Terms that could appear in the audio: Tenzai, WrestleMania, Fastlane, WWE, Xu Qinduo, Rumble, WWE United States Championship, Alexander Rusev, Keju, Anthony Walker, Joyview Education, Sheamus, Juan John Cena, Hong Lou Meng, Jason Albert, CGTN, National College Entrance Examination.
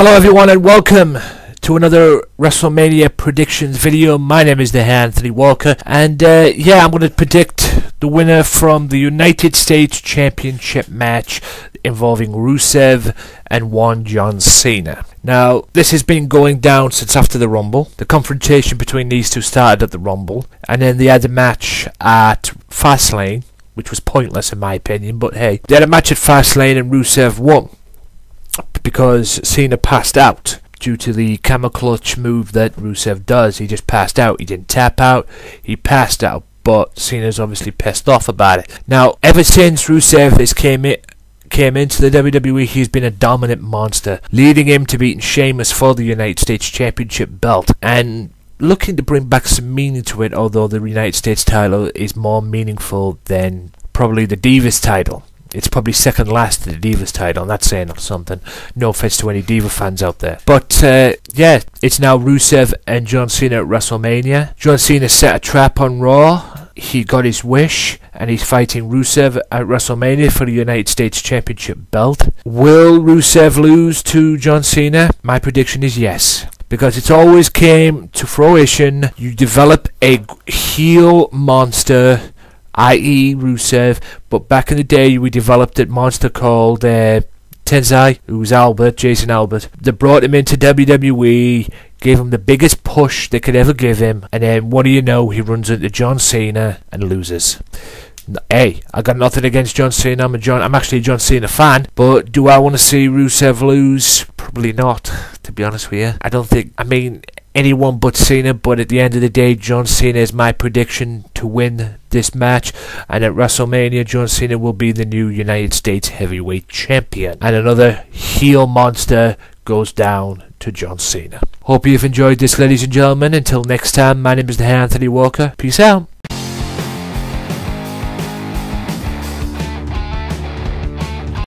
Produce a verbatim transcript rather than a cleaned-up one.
Hello everyone and welcome to another WrestleMania predictions video. My name is the Anthony Walker and uh, yeah, I'm going to predict the winner from the United States Championship match involving Rusev and Juan John Cena. Now, this has been going down since after the Rumble. The confrontation between these two started at the Rumble and then they had a match at Fastlane, which was pointless in my opinion, but hey. They had a match at Fastlane and Rusev won, because Cena passed out due to the camel clutch move that Rusev does. He just passed out. He didn't tap out. He passed out. But Cena's obviously pissed off about it. Now, ever since Rusev has came in, came into the W W E, he's been a dominant monster, leading him to beating Sheamus for the United States Championship belt and looking to bring back some meaning to it, although the United States title is more meaningful than probably the Divas title. It's probably second last to the Divas title, and that's saying something. No offense to any Diva fans out there. But, uh, yeah, it's now Rusev and John Cena at WrestleMania. John Cena set a trap on Raw. He got his wish, and he's fighting Rusev at WrestleMania for the United States Championship belt. Will Rusev lose to John Cena? My prediction is yes, because it's always came to fruition. You develop a heel monster, that is. Rusev, but back in the day we developed a monster called uh, Tenzai, who was Albert, Jason Albert. They brought him into W W E, gave him the biggest push they could ever give him, and then what do you know, he runs into John Cena and loses. Hey, I got nothing against John Cena, I'm, a John, I'm actually a John Cena fan, but do I want to see Rusev lose? Probably not, to be honest with you. I don't think, I mean, anyone but Cena, but at the end of the day, John Cena is my prediction to win this match, and at WrestleMania, John Cena will be the new United States Heavyweight Champion, and another heel monster goes down to John Cena. Hope you've enjoyed this, ladies and gentlemen. Until next time, my name is the Anthony Walker. Peace out.